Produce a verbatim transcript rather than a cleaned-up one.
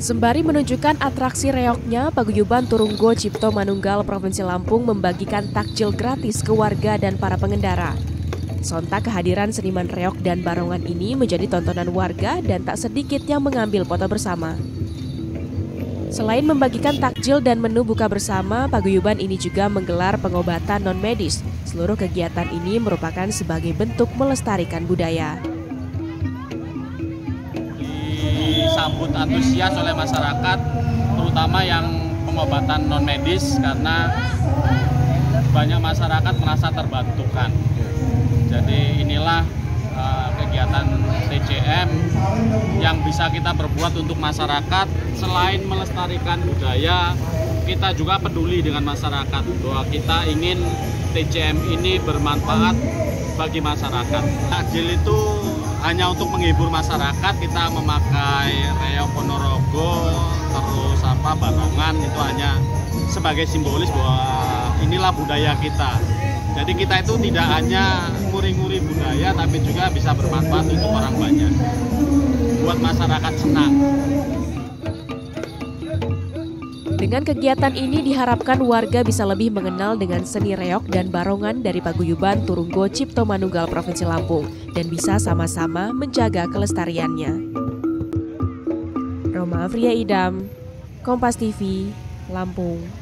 Sembari menunjukkan atraksi reognya, Paguyuban Turunggo Cipto Manunggal Provinsi Lampung membagikan takjil gratis ke warga dan para pengendara. Sontak kehadiran seniman reog dan barongan ini menjadi tontonan warga dan tak sedikit yang mengambil foto bersama. Selain membagikan takjil dan menu buka bersama, Paguyuban ini juga menggelar pengobatan non-medis. Seluruh kegiatan ini merupakan sebagai bentuk melestarikan budaya. Disambut antusias oleh masyarakat, terutama yang pengobatan non-medis, karena banyak masyarakat merasa terbantukan. Jadi inilah uh, kegiatan T C M yang bisa kita berbuat untuk masyarakat. Selain melestarikan budaya, kita juga peduli dengan masyarakat, bahwa kita ingin T C M ini bermanfaat bagi masyarakat. Takjil itu hanya untuk menghibur masyarakat, kita memakai reog Ponorogo, terus apa barongan, itu hanya sebagai simbolis bahwa inilah budaya kita. Jadi kita itu tidak hanya nguri-nguri budaya, tapi juga bisa bermanfaat untuk orang banyak, buat masyarakat senang. Dengan kegiatan ini diharapkan warga bisa lebih mengenal dengan seni reog dan barongan dari Paguyuban Turunggo Cipto Manunggal Provinsi Lampung dan bisa sama-sama menjaga kelestariannya. Roma Fria Idam, Kompas T V, Lampung.